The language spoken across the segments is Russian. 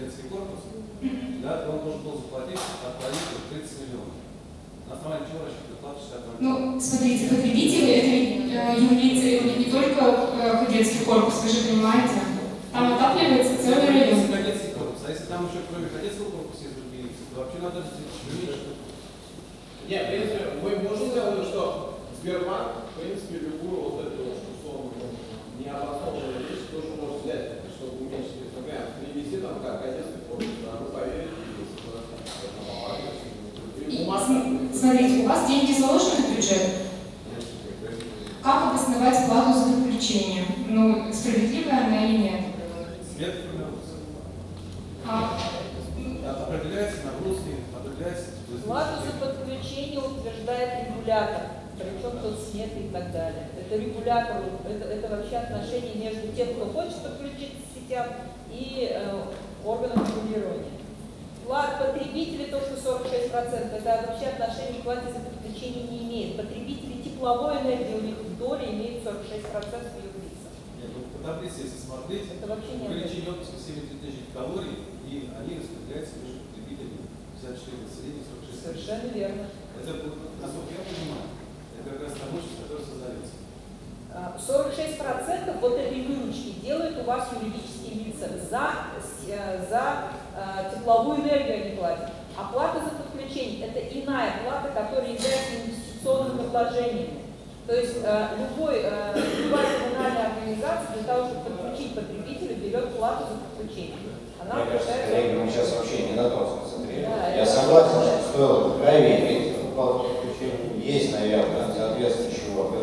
корейский корпус, да, он должен был заплатить от правительства 30 миллионов. На основании чего расчет платы 60 миллионов? Ну, смотрите, потребители это является не только кадетский корпус, вы же понимаете. Там отапливается целый район. Кадетский корпус, а если там еще кроме кадетского корпуса есть другие лица, то вообще надо меньше. Нет, в принципе, мы можем сказать, что Сбербанк, в принципе, любую вот эту сумму необоснованную вещь тоже может взять, чтобы уменьшить инструмент, привести там как кадетский корпус, а вы поверите, если у вас. Смотрите, у вас деньги заложены в бюджет. Как обосновать плату за подключение? Ну, справедливая она или нет? Свет формируется. Определяется нагрузки, определяется... Плату за подключение утверждает регулятор, причем тот снег и так далее. Это регулятор, это вообще отношение между тем, кто хочет подключиться к сетям, и органом регулирования. Плата потребителей, то, что 46%, это вообще отношение к плате за подключение не имеет. Потребители тепловой энергии, у них в доле имеют 46% ее лица. Нет, ну, по таблице, если смотреть, увеличение отпуска 7000 калорий, и они распределяются между потребителями 54 населения 46. Совершенно верно. Это, насколько я понимаю, это как раз та мощность, которая создается. 46% вот этой выручки делают у вас юридические лица. За тепловую энергию они платят. Оплата за подключение – это иная плата, которая является инвестиционным вложением. То есть любая коммунальная организация для того, чтобы подключить потребителя, берет плату за подключение. Она включает... Мы сейчас вообще не на то смотрели. Да, я согласен, что стоило проверить плату за подключение. Есть, наверное, соответствующий орган.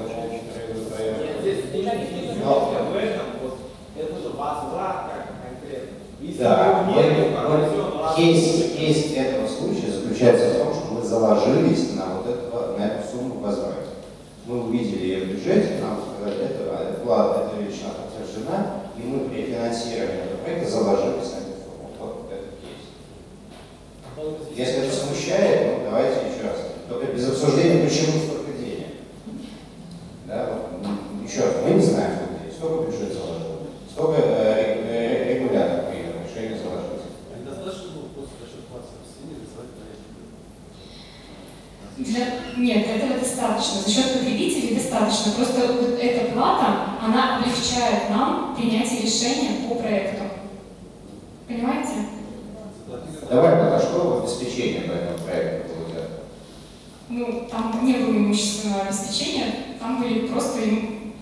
Но об этом вот, это же возврат конкретно. Если да, кейс этого случая заключается в том, что мы заложились на эту сумму возврата. Мы увидели ее в бюджете, нам сказали, эта вещь утверждена, и мы при финансировании этого проекта заложились на эту сумму. Вот этот кейс. Если это смущает, ну давайте еще раз. Только без обсуждения, почему столько денег. Да, еще раз, мы не знаем, сколько бюджет заложил, сколько регулятор принял, решение заложилось. Недостаточно было просто за счет 20% рисовать проект? Нет, этого достаточно. За счет потребителей достаточно. Просто вот эта плата, она облегчает нам принятие решения по проекту. Понимаете? Давай подошло обеспечение по этому проекту. Ну, там не было имущественного обеспечения, там были просто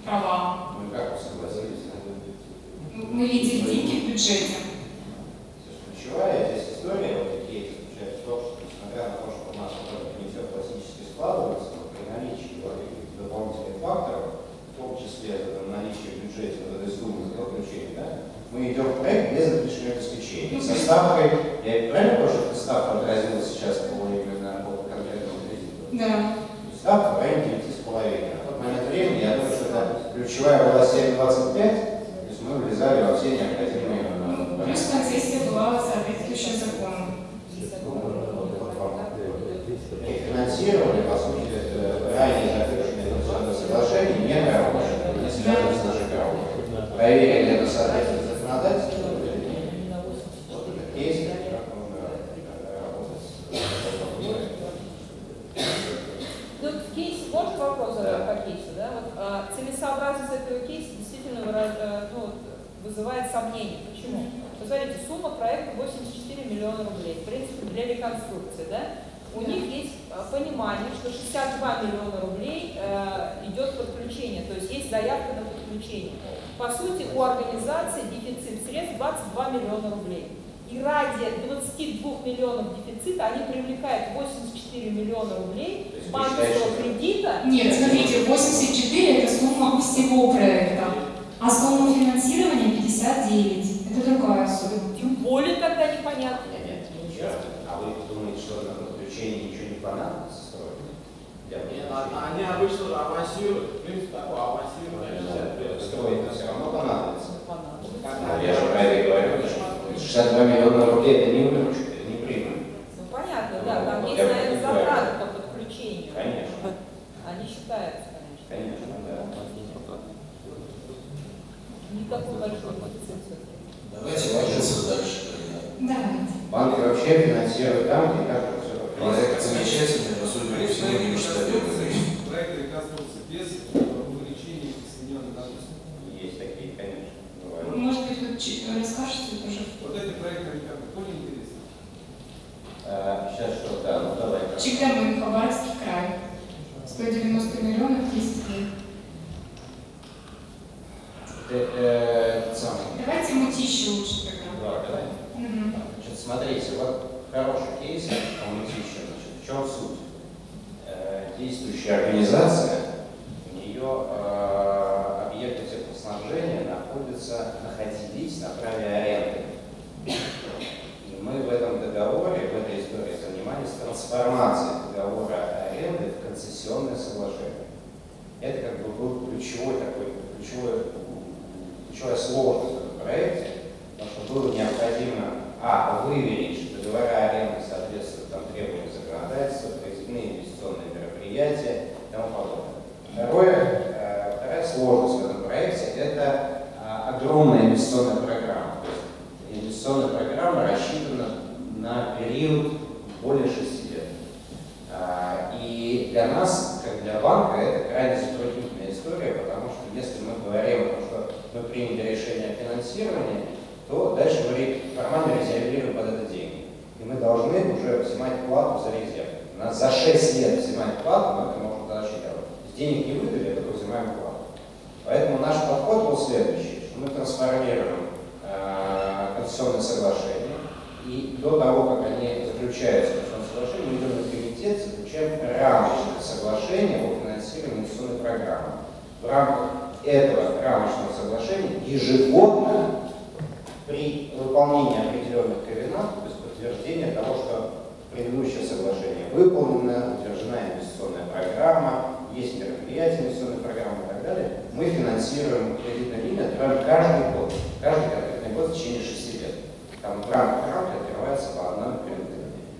права. Ну как вы согласились? Мы видели деньги в бюджете. Ключевая здесь история, вот такие заключается в том, что несмотря на то, что у нас не все классически складывается, но при наличии дополнительных факторов, в том числе наличие в бюджете вот этой суммы за подключение, да, мы идем в проект без разрешения обеспечения. Со ставкой, я правильно понял, что ставка отразилась сейчас по именно по конкретному кредиту? Да. Ставка по 9,5. Я думаю, что это ключевая была 7,25, то есть мы влезали во все необходимые... Плюс концессия была соответствующим законом. И финансировали, по сути, ранее заключенные соглашения, не нарушили, не связаны с ЖКХ. Проверили это соответствие законодательства, вот это кейс, как можно работать с... Ну, кейс, можно вопрос задать по кейсу? Да, вот, целесообразность этого кейса действительно вызывает сомнения. Почему? Посмотрите, сумма проекта 84 миллиона рублей, в принципе, для реконструкции. Да? У них есть понимание, что 62 миллиона рублей идет подключение, то есть есть заявка на подключение. По сути, у организации дефицит средств 22 миллиона рублей. И ради 22 миллионов дефицита они привлекают 84 миллиона рублей банковского кредита. Нет, смотрите, 84 – это сумма всего проекта, а сумма финансирования 59. Это другая сумма. Тем более тогда непонятно. Нет, ничего. А вы думаете, что на подключение ничего не понадобится строить? Нет, они обычно авансируют. В принципе, такое авансирование. Строить все равно понадобится. Я же про это говорю. 62 миллиона рублей – это не выручка, это не прибыль. Ну понятно, да, там есть, наверное, затраты по подключению. Конечно. Они считаются, конечно. Конечно, да. Никакой большой дефицит. Давайте ложиться дальше. Да. Банки вообще финансируют там, где как это все. Проект замечательный, но судя по всему, не мечтает об этом. Проекты коснутся без увеличения объединенной нагрузки. Есть такие, конечно. Бывают. Может быть, вы расскажете тоже? Вот эти проекты более интересны. Сейчас что, да, ну давай. ЧКМ, Хабаровский край. 190 миллионов 10 дней. Давайте мутище лучше тогда. Да, давай. Значит, смотрите, вот хороший кейс по мутище. Значит, в чем суть? Действующая организация, у нее объекты теплоснабжения находились на праве аренды. И мы в этом договоре, в этой истории занимались трансформацией договора аренды в концессионное соглашение. Это как бы был ключевое слово в этом проекте, потому что было необходимо выверить, что договора аренды соответствуют требованиям законодательства, производные инвестиционные мероприятия и тому подобное. Вторая сложность в этом проекте – это огромная инвестиционная программа. Инвестиционная программа рассчитана на период более 6 лет. И для нас, как для банка, это крайне затруднительная история, потому что если мы говорим о том, что мы приняли решение о финансировании, то дальше мы формально резервируем под это деньги. И мы должны уже взимать плату за резерв. У нас за 6 лет взимать плату, мы это можем дальше делать. Денег не выдали, а только взимаем плату. Поэтому наш подход был следующий, что мы трансформируем концессионные соглашения, и до того, как они заключаются в концессионном соглашении, мы идем на комитет, заключаем рамочное соглашение о финансировании инвестиционной программы. В рамках этого рамочного соглашения ежегодно при выполнении определенных ковенантов, то есть подтверждение того, что предыдущее соглашение выполнено, утверждена инвестиционная программа, есть мероприятия инвестиционной программы и так далее, мы финансируем кредитную линию каждый конкретный год в течение 6 лет. Там в рамках рамки открывается по одному кредитной линии.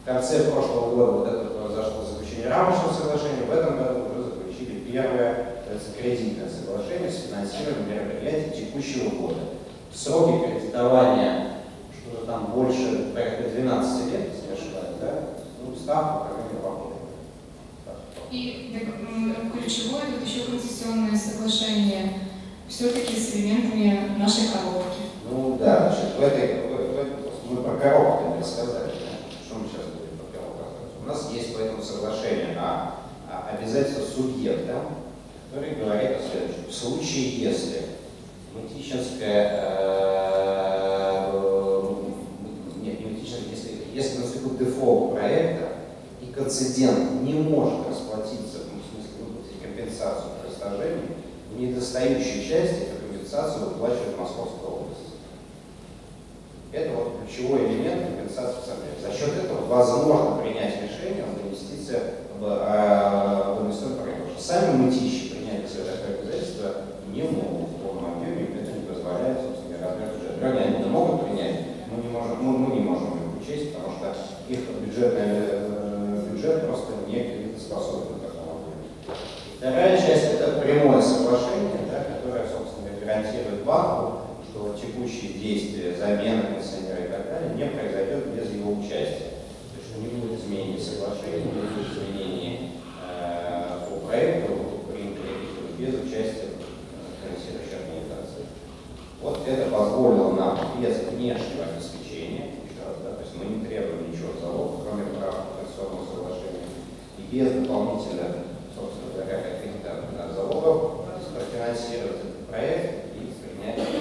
В конце прошлого года вот это произошло заключение рамочного соглашения, в этом году уже заключили первое кредитное соглашение с финансированием мероприятий текущего года. Сроки кредитования что-то там больше, порядка 12 лет, если не ошибаюсь, да? Ну, ставка, например, вам. И ключевое тут еще концессионное соглашение все-таки с элементами нашей коробки. Ну да, значит, мы про коробку не рассказали, что мы сейчас будем про коробку рассказывать. У нас есть по этому соглашению обязательство субъекта, который говорит о следующем. В случае, если если наступил дефолт проекта, и концедент не может расплатиться, в смысле выплатить компенсацию при расторжении, в недостающей части эту компенсацию выплачивает Московская область. Это вот ключевой элемент компенсации в собрании. За счет этого возможно принять решение об инвестициях в инвестиционную программу. Сами мытищи принять такое обязательство не могут в полном объеме, это не позволяет, собственно, размер бюджета. Они это могут принять, мы не можем, их учесть, потому что их бюджет просто не кредитоспособен к такому. Вторая часть – это прямое соглашение, которое, собственно, гарантирует банку, что текущие действия, замена концессионера и так далее не произойдет без его участия. То есть не будет изменений соглашения, не будет изменений по проекту, без участия концессионерской организации. Вот это позволило нам без внешнего обеспечения, то есть мы не требуем ничего залога, кроме права концессионного соглашения, и без дополнительных, собственно, каких-то залогов профинансировать этот проект и принять его.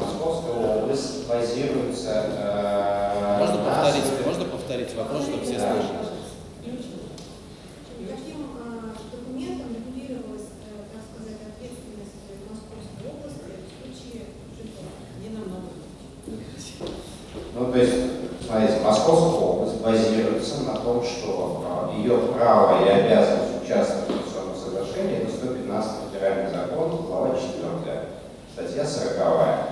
Московская область базируется Можно повторить вопрос, чтобы все слышали? Московская область базируется на том, что ее право и обязанность участвовать в концессионном соглашении это 115 федеральный закон, глава 4, статья 40.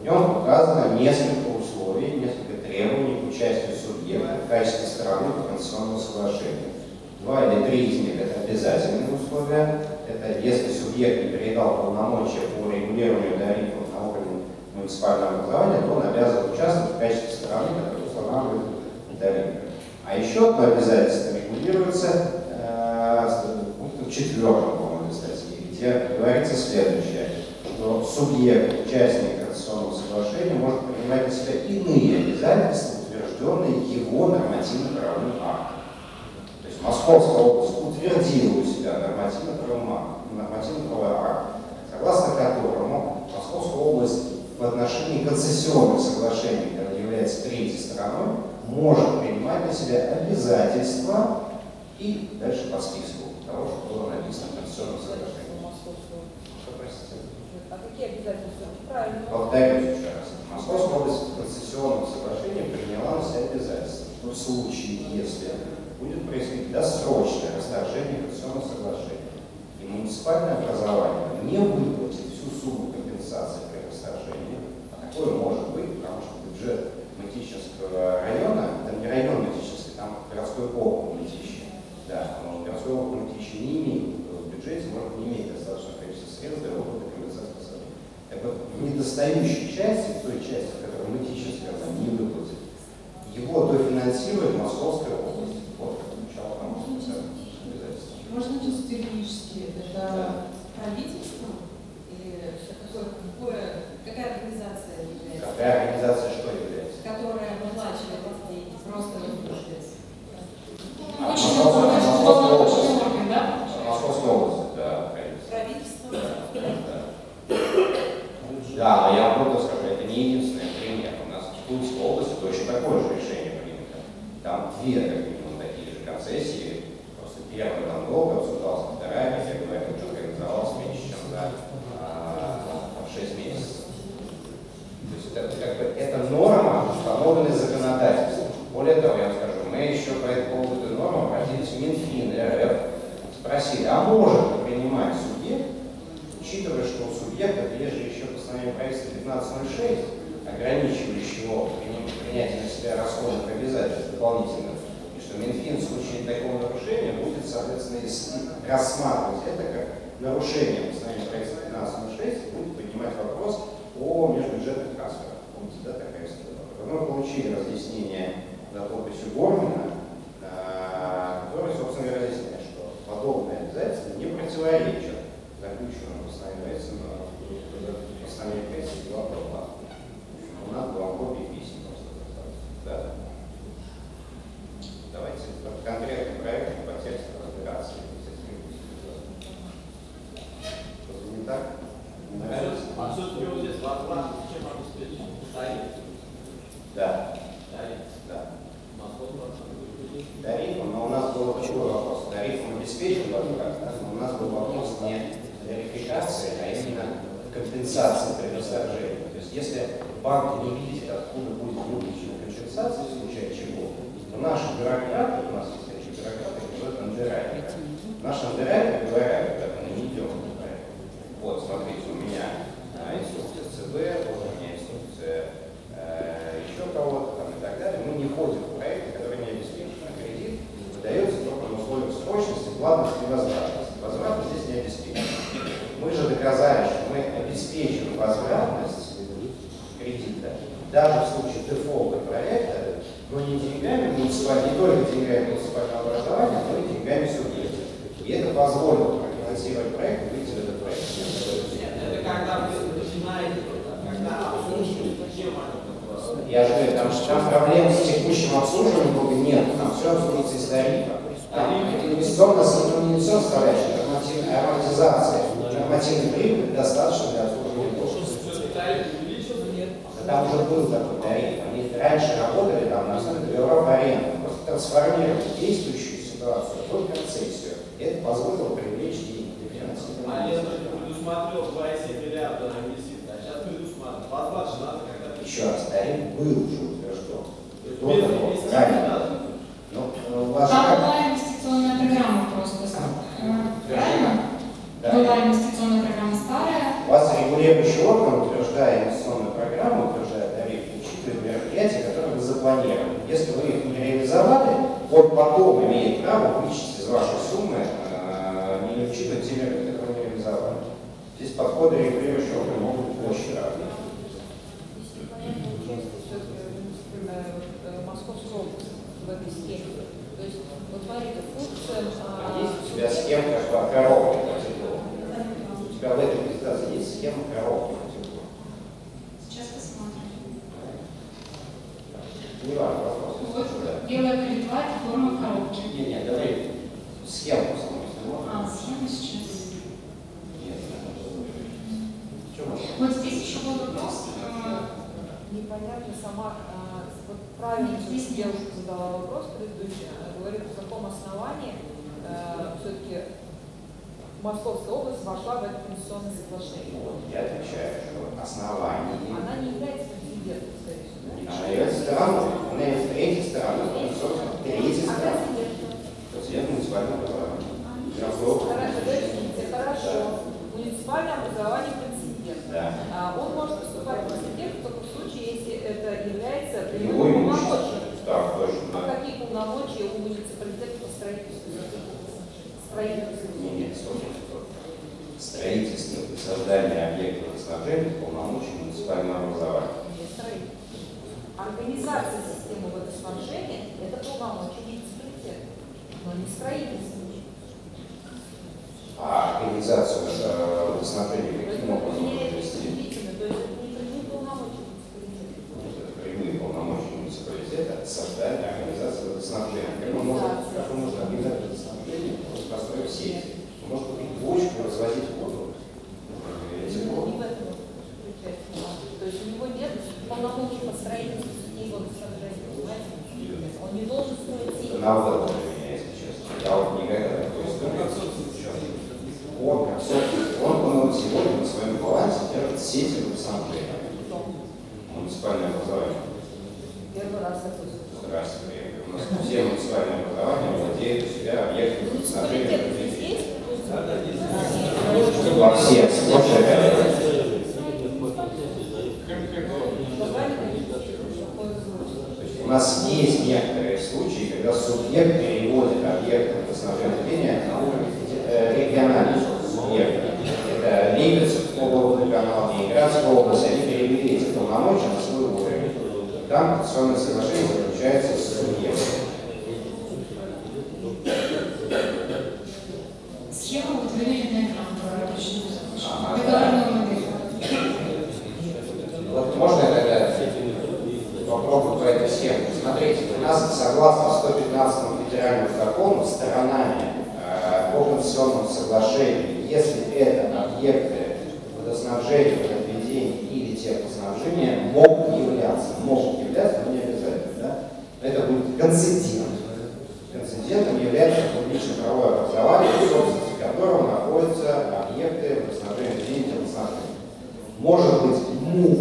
В нем указано несколько условий, несколько требований к участию субъекта в качестве стороны по концессионному соглашению. Два признак, это обязательные условия, это если субъект не передал полномочия по регулированию тарифов на уровне муниципального образования, то он обязан участвовать в качестве стороны, которая устанавливает тарифы. А еще одно обязательство регулируется пунктом 4 статьи, где говорится следующее, что субъект, участник концессионного соглашения может принимать на себя иные обязательства, утвержденные его нормативно-правовым актом. То есть Московская область утвердила у себя нормативно-правовой акт, согласно которому Московская область в отношении концессионных соглашений, которое является третьей стороной, может принимать на себя обязательства и дальше по списку того, что было написано в концессионном соглашении. А какие обязательства? Правильно. Повторюсь еще раз. Московская область в концессионном соглашении приняла все обязательства. Но в случае, если будет происходить досрочное расторжение концессионного соглашения, и муниципальное образование не выплатит всю сумму компенсации при расторжении, а такое может быть, потому что бюджет Мытищинского района, там не район Мытищинский, там городской округ Мытищи. Да, потому что городской округ Мытищи не имеет в бюджете, может не иметь достаточно количества средств для выплаты компенсации. Так вот, в недостающей части, той части, которая Мытищинская район не выплатит, его дофинансирует Московская область. Вот как начало там обязательства. Можно чисто юридически, это правительство? Или какая организация является? Какая организация что является? Которая выплачивает эти деньги, просто выплачивается. Московская область, да, правительство. Да, но я вам просто скажу, это не единственный пример. У нас в Тульской области точно такое же решение принято. Там две, как минимум, такие же концессии. Просто первая там долго обсуждалась, вторая, как я говорю, что организовалась меньше, чем за 6 месяцев. То есть это, как бы, это норма, установленная законодательством. Более того, я вам скажу, мы еще по этому поводу норму обратились в Минфин РФ, спросили, а может ли принимать субъект, учитывая, что у субъекта есть же еще постановление правительства 1506, ограничивающего принятие на себя расходных обязательств дополнительных, и что Минфин в случае такого нарушения будет, соответственно, рассматривать это как нарушение постановления правительства 1506 и будет поднимать вопрос о межбюджетных трансферах. Помните, да, такая история? Мы получили разъяснение за подписью Гордона, который, собственно говоря, разъясняет, что подобные обязательства не противоречат заключенному постановлению правительства 2 У нас была копия писем просто досталось. Да. Давайте конкретный проект по тексту разбираться. Что-то не так? А все-таки вот здесь вопрос, чем могу встретить? Тариф? Да. Тариф? Да. Тарифом, но у нас был другой вопрос. Тарифом обеспечен, но у нас был вопрос не тарификации, а именно компенсации при расторжении. То есть если банки не видят, откуда будет выплачена компенсация, в случае чего, то наши бюрократы, у нас есть еще бюрократы, говорят андеррайтинг. Наши андеррайтинг говорят, когда мы не идем. Вот, смотрите, у меня инструкция ЦБ, у меня инструкция еще кого-то и так далее. Мы не входим в проекты, которые не обеспечены, кредит выдается только на условиях срочности, плавности и возвратности. Возвратность здесь не обеспечена. Мы же доказали, что мы обеспечим возвратность кредита, даже в случае дефолта проекта, но не деньгами муниципального, не только деньгами муниципального образования, но и деньгами субъекта. И это позволило профинансировать проект и выйти в этот проект. Нет, это когда вы начинаете, когда обслуживаете, чем это? Я же говорю, там проблем с текущим обслуживанием нет, там все обслуживается из тарифа. Инвестиционная составляющая, ароматизация, нормативный прибыль достаточно для обслуживания должности. Там уже был такой тариф, они раньше работали там на основе договора в аренду, просто трансформировали действующую ситуацию в концессию. И это позволило привлечь деньги для финансирования. А я только предусмотрел 2,7 миллиарда на инвестиции, а сейчас предусмотрел. Возврат же надо когда-то. Еще раз, тариф был уже утвержден. До того, правильно. Там была инвестиционная программа просто. Правильно? Была инвестиционная программа старая. У вас регулирующий орган, утверждая инвестиционную программу, утверждая тариф, учитывая мероприятия, которые вы запланировали. Если вы их не реализовали, вот потом имеет право вычесть из вашей суммы неизчисленную территорию, которую вы реализовали. Здесь подходы и примеры могут быть очень разные. Московскую область в этой схеме. То есть вот смотрите, функция... Есть у тебя схема как коробки противоположного. У тебя в этой презентации есть схема коробки противоположного. Сейчас посмотрим. Не важно вопрос. Ну, вот белая клетва – это форма коробки. Нет, нет, давай схему посмотрим. А, схема сейчас. Нет, нет. Вот здесь еще был вопрос. Непонятно сама... Вот правильно, здесь девушка задала вопрос предыдущий, она говорит, на каком основании все-таки Московская область вошла в это конституционное соглашение. Вот, я отвечаю, что основание. Она не является президентом, скорее всего. Она является страной, она является третьей страной, собственно, третьей страной. Президент муниципального образования. Хорошо. Муниципальное образование президента. Да. Он может поступать в президент только в случае, если это является прямым полномочием. Так, точно. А да. Какие полномочия у муниципалитета по строительству? Строительство. Нет, строительство и создание объекта водоснабжения полномочий муниципального образования. Нет, строительство. Организация системы водоснабжения – это полномочия муниципалитета, но не строительство. А организацию водоснабжения каким образом провести? Это прямые полномочия муниципалитета от создания организации водоснабжения. Как он может организовать водоснабжение, может построить сеть, он может купить бочку и развозить воду. То есть у него нет полномочий по строительству и водоснабжения, понимаете? Он не должен строить сеть. На воду для меня, если честно. Я вот никогда такой истории. Он, как собственник, он сегодня на своем балансе держит сети водоснабжения. Муниципальное образование. Первый раз это услышал. Здравствуйте. У нас все муниципальные образования владеют у себя объектами водоснабжения. Во всех случаях. У нас есть некоторые случаи, когда субъект переводит объекты водоснабжения на уровень региональных субъектов. Это Липецк, облводоканал, Ленинградская область, они перевели эти полномочия на свой уровень. Там конституционное соглашение заключается с субъектом. Схема вот выверенная на экран. Вот можно тогда попробовать по этой схеме? Смотрите, у нас согласно 115 федеральному закону сторонами по конституционному соглашению, если это объекты водоснабжения, водоотведения или теплоснабжения, могут являться, но не обязательно. Да? Это будет концедент. Концедентом является публично-правовое образование, в собственности которого находятся объекты водоснабжения, водоотведения, теплоснабжения. Может быть МУФ,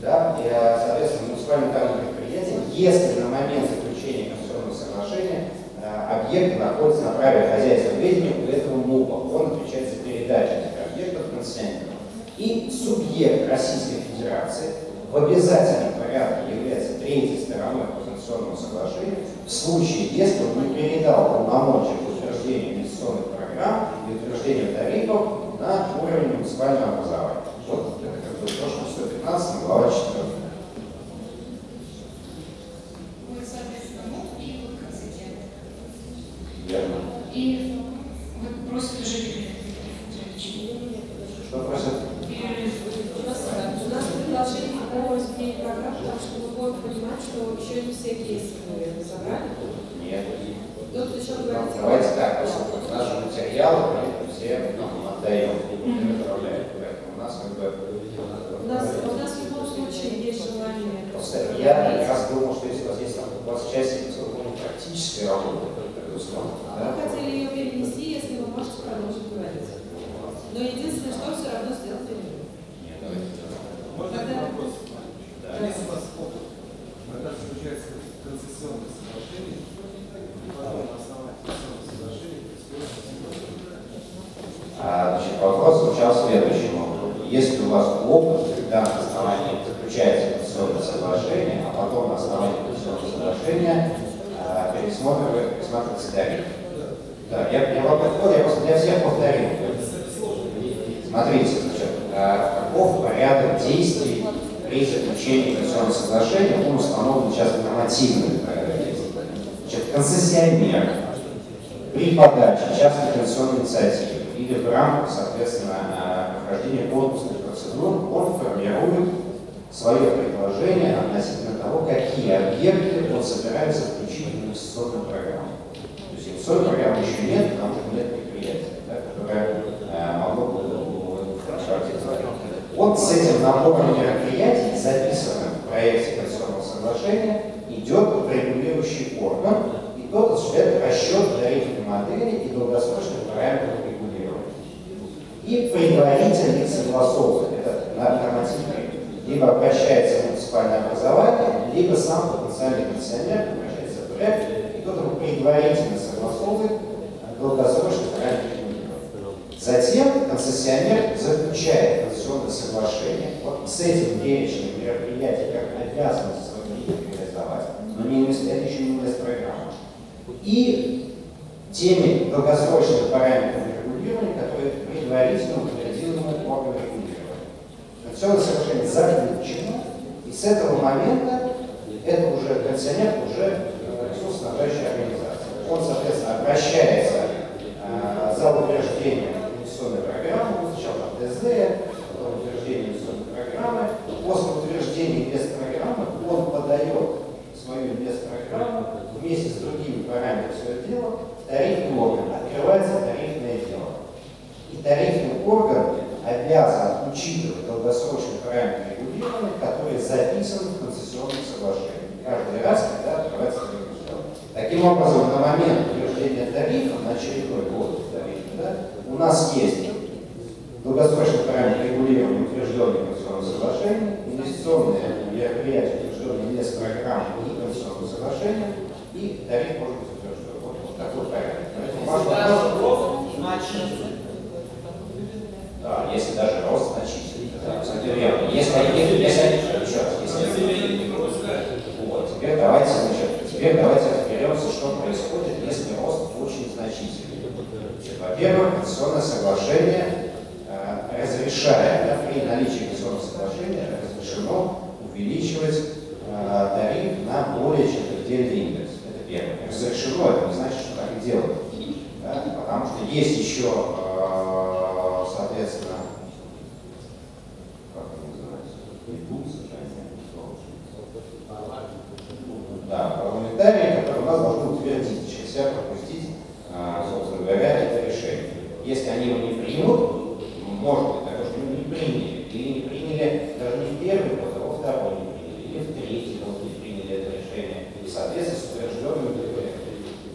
да, и, соответственно, муниципальное предприятие, если на момент заключения конституционного соглашения объекты находятся на праве хозяйственного ведения у этого МУПа. Он отвечает за передачу этих объектов концессионеру. И субъект Российской Федерации в обязательном порядке является третьей стороной по конституционному соглашению в случае, если он не передал полномочия по утверждению инвестиционных программ и утверждению тарифов на уровень муниципального образования. Вот это как бы то, что 115 глава 4. И вот просто тоже у нас предложение по изменению программ, потому что мы будем понимать, что еще не все кейсы мы собрали. Нет. Тут еще говорится. Давайте так, поскольку наши материалы все отдаем, отправляем. Поэтому у нас как бы... У нас в любом случае есть желание. Я как раз думал, что если у вас есть часть практической работы, мы хотели ее перенести, если вы можете продолжить говорить. Но единственное, что все равно сделать перерыв. Нет, давайте. Можно вопрос? Да. Если у вас опыт, когда заключается концессионное соглашение, и потом на основании концессионного соглашения происходит. Вопрос звучал следующим образом. Если у вас опыт, когда на основании заключается концессионное соглашение, а потом на основании концессионного соглашения смотрели смотрится тариф. Да, я вам подходил, я просто для всех повторил. Смотрите, каков порядок действий при заключении концессионного соглашения, он установлен сейчас нормативный порядок действий. Концессионер при подаче частной концессионной инициативы или в рамках, соответственно, прохождения конкурсных процедур, он формирует свое предложение относительно того, какие объекты он собирается включить в инвестиционную программу. То есть инвестиционной программы еще нет, потому что нет предприятия, да, которое могло бы характеризовать. Вот с этим набором мероприятий, записанным в проекте концессионного соглашения, идет регулирующий орган, и тот осуществляет расчет тарифной модели и долгосрочных параметров регулирования. И предварительно согласовывает этот нормативный, либо обращается в муниципальное образование, либо сам потенциальный пенсионер обращается в проект, и кто-то предварительно согласовывает долгосрочный параметр. Затем концессионер заключает концессионное соглашение вот с этим перечнем мероприятий, как обязанность реализовать, но не инвестиционная еще не программа. И теми долгосрочными параметрами регулирования, которые предварительно утвердили органы регулирования. Концессионное соглашение заключено, и с этого момента это уже концессионер, уже ресурсоснабжающая организация. Он, соответственно, обращается за утверждение инвестиционной программы, сначала ТЗ, потом утверждение инвестиционной программы. После утверждения инвестпрограммы он подает свою инвестпрограмму вместе с другими параметрами своего дела в тарифный орган. Открывается тарифное дело. И тарифный орган обязан учитывать долгосрочные параметры регулирования, которые записаны в концессионном соглашении. Каждый раз, когда открывается тарифное дело. Таким образом, на момент утверждения тарифа, на очередной год тарифа, да, у нас есть долгосрочный параметр регулирования, утвержденный в концессионном соглашении, инвестиционные мероприятия, утвержденные инвестпрограммы и концессионного соглашения, и тариф может быть утвержден. Вот такой порядок. Поэтому важно рост значительный. Да, если даже рост значительный. Да, абсолютно верно. Если вот, теперь давайте разберемся, что происходит, если рост очень значительный. Во-первых, концессионное соглашение разрешает, да, при наличии концессионного соглашения разрешено увеличивать тариф на более чем предельный индекс. Это первое. Разрешено, это не значит, что так и делают. Да? Потому что есть еще, соответственно, как это называется, да, парламентарии, которые у нас должны утвердить, через себя пропустить, собственно говоря, это решение. Если они его не примут, может быть, так что не приняли, или не приняли даже не в первый год, а во второй не приняли, или в третий год не приняли это решение, и, соответственно, с утвержденным ДП.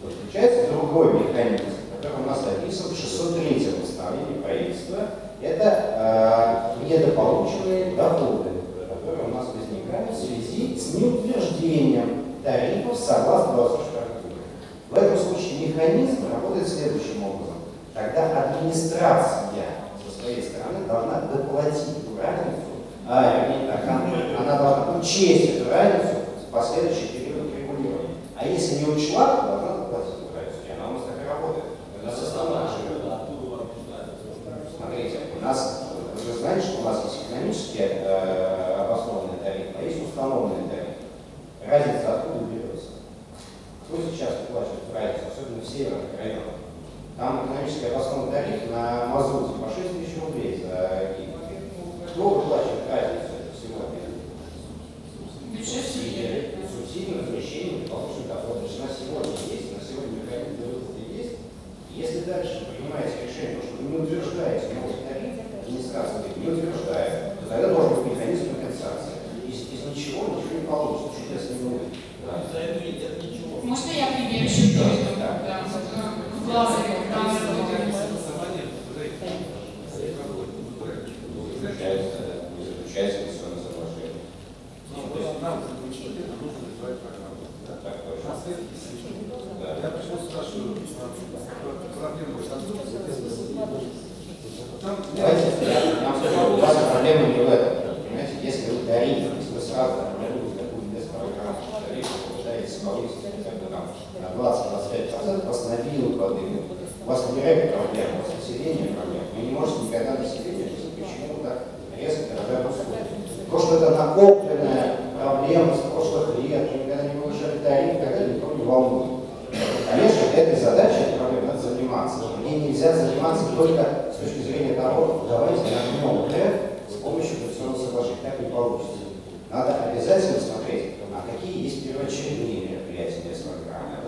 Подключается другой механизм, который у нас описан в 603-м постановлении правительства, это недополученные доходы, которые у нас возникают в связи с неутверждением тарифов согласно 24 году. В этом случае механизм работает следующим образом. Тогда администрация со своей стороны должна доплатить эту разницу, она должна учесть эту разницу в последующий период регулирования. А если не учла, то должна доплатить эту разницу. И она у нас так и работает. Это составная ошибка. Смотрите, у нас, вы же знаете, что у нас есть экономически обоснованный тариф, а есть установленный тариф. Разница откуда берется? Кто сейчас платит разницу, особенно в северных районах? Там экономическая обоснованный тариф на мазуте по 6 000 рублей за гигабит. Кто выплачивает разницу сегодня? Субсидии. Субсидии, размещение, полученные доходы. На сегодня есть, на сегодня механизм выплаты есть. Если дальше вы принимаете решение, потому что вы не утверждаете новый тариф, администрация не утверждает, то тогда должен быть механизм компенсации. Из ничего ничего не получится, чудес не будет. Да. Можно я пример еще приведу? Да. В Глазове, там заключается концессионное соглашение. То есть нам заключили, это нужно развивать программу. Так точно. Я пришел и спрашиваю, проблема не в этом. Понимаете, если вы дарите, сразу формируете такую инвестпрограмму, что тариф получаете с полностью хотя бы там на 20%, проблемы, у вас нереальные проблемы, у вас население проблем. Вы не можете никогда население решить, почему так резко дорогая услуга. То, что это накопленная проблема с прошлых лет, никогда не повышали тариф, когда никто не волнует. Конечно, этой задачей, этой проблемой надо заниматься. Мне нельзя заниматься только с точки зрения того, давайте нажмем ТЭФ с помощью конституционного соглашения. Так не получится. Надо обязательно смотреть, а какие есть первоочередные мероприятия для программы.